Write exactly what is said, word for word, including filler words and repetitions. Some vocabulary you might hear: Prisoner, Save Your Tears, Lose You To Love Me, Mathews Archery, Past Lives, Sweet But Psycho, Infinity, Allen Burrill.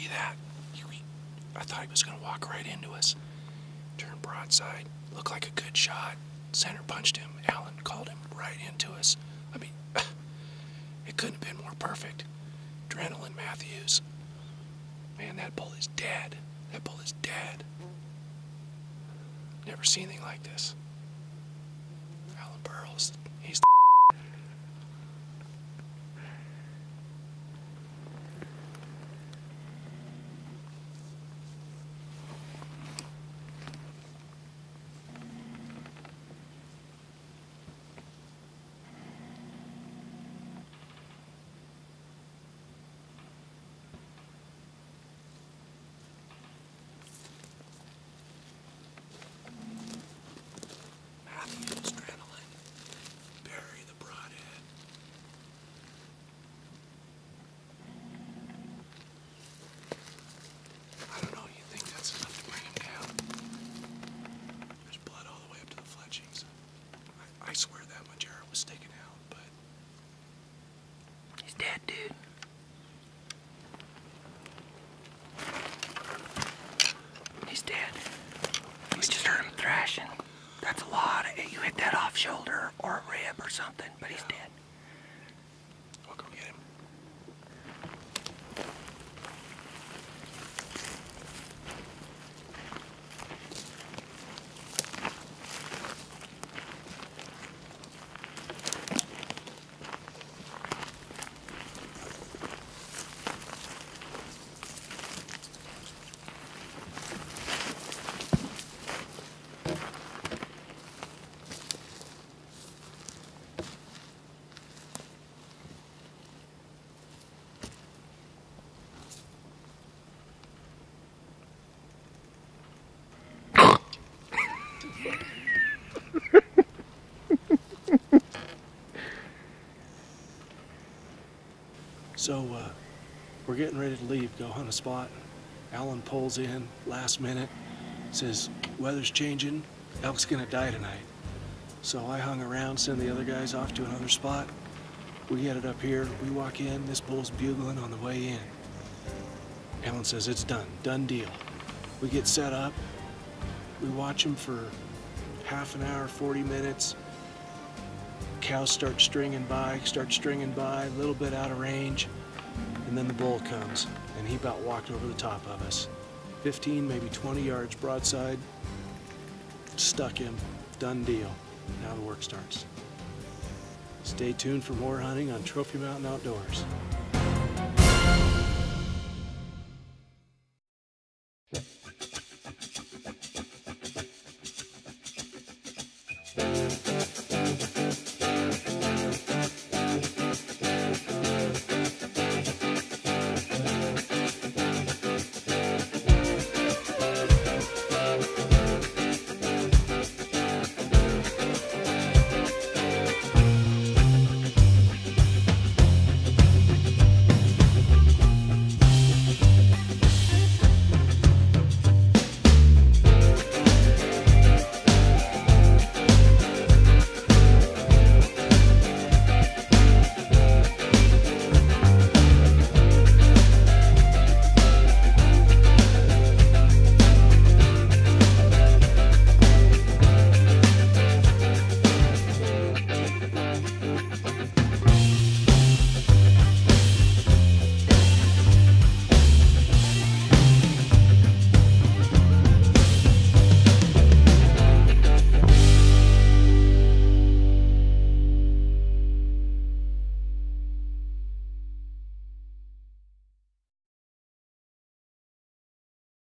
see that? I thought he was going to walk right into us. Turned broadside. Looked like a good shot. Center punched him. Allen called him right into us. I mean, it couldn't have been more perfect. Adrenaline Mathews. Man, that bull is dead. That bull is dead. Never seen anything like this. Allen Burrill, he's the shoulder or a rib or something, but he's dead. We'll go get him. So uh, we're getting ready to leave, go hunt a spot. Allen pulls in last minute, says, weather's changing, elk's gonna die tonight. So I hung around, send the other guys off to another spot. We headed up here, we walk in, this bull's bugling on the way in. Allen says, it's done, done deal. We get set up, we watch him for half an hour, forty minutes. Cows start stringing by, start stringing by, a little bit out of range, and then the bull comes, and he about walked over the top of us. fifteen, maybe twenty yards broadside, stuck him, done deal. Now the work starts. Stay tuned for more hunting on Trophy Mountain Outdoors.